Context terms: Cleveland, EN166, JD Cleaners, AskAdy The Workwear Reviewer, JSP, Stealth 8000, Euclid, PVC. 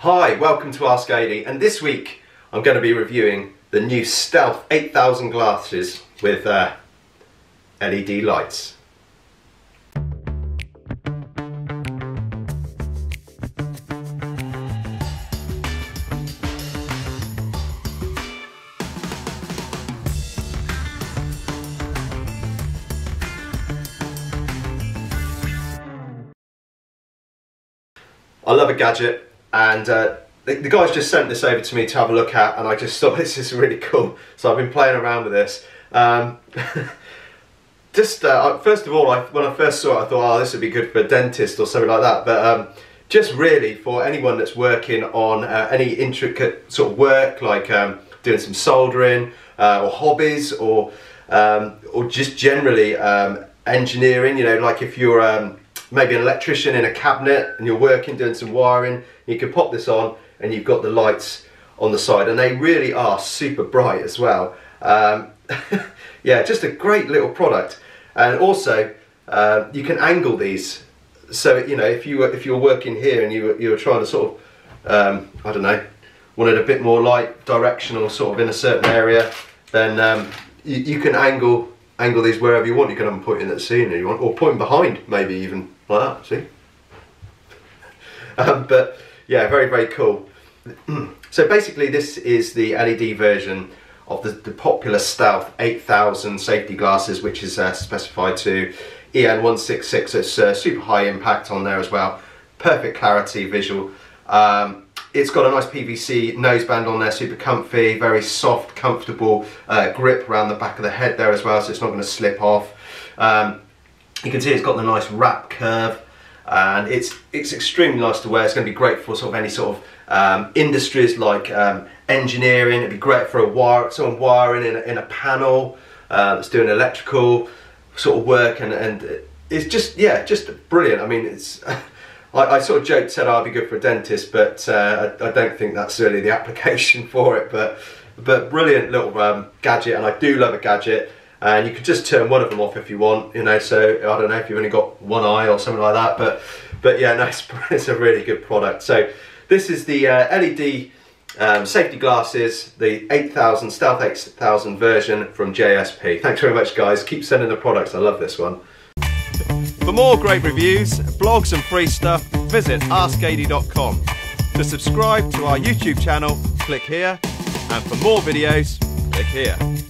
Hi, welcome to AskAdy, and this week I'm going to be reviewing the new Stealth 8000 glasses with LED lights. I love a gadget. And the guys just sent this over to me to have a look at, and I just thought this is really cool. So I've been playing around with this. First of all, when I first saw it, I thought, oh, this would be good for a dentist or something like that. But just really for anyone that's working on any intricate sort of work, like doing some soldering or hobbies, or just generally engineering. You know, like if you're maybe an electrician in a cabinet and you're working doing some wiring, you can pop this on and you've got the lights on the side, and they really are super bright as well. Yeah, just a great little product. And also you can angle these, so you know, if you're working here and you were trying to sort of I don't know, wanted a bit more light, directional sort of in a certain area, then you can angle these wherever you want. You can have them pointing at the ceiling if you want, or pointing behind, maybe even like that, see? But yeah, very, very cool. So basically this is the LED version of the popular Stealth 8000 safety glasses, which is specified to EN166, so it's super high impact on there as well. Perfect clarity visual. It's got a nice PVC noseband on there, super comfy, very soft, comfortable grip around the back of the head there as well, so it's not going to slip off. You can see it's got the nice wrap curve, and it's extremely nice to wear. It's going to be great for sort of any sort of industries like engineering. It'd be great for someone wiring in a panel that's doing electrical sort of work, and it's just, yeah, just brilliant. I mean, it's. I sort of joked, said I'd be good for a dentist, but I don't think that's really the application for it. But brilliant little gadget, and I do love a gadget. And you could just turn one of them off if you want, you know. So I don't know if you've only got one eye or something like that. But yeah, no, it's a really good product. So this is the LED safety glasses, the 8000 Stealth 8000 version from JSP. Thanks very much, guys. Keep sending the products. I love this one. For more great reviews, blogs and free stuff, visit AskAdy.com. To subscribe to our YouTube channel, click here, and for more videos, click here.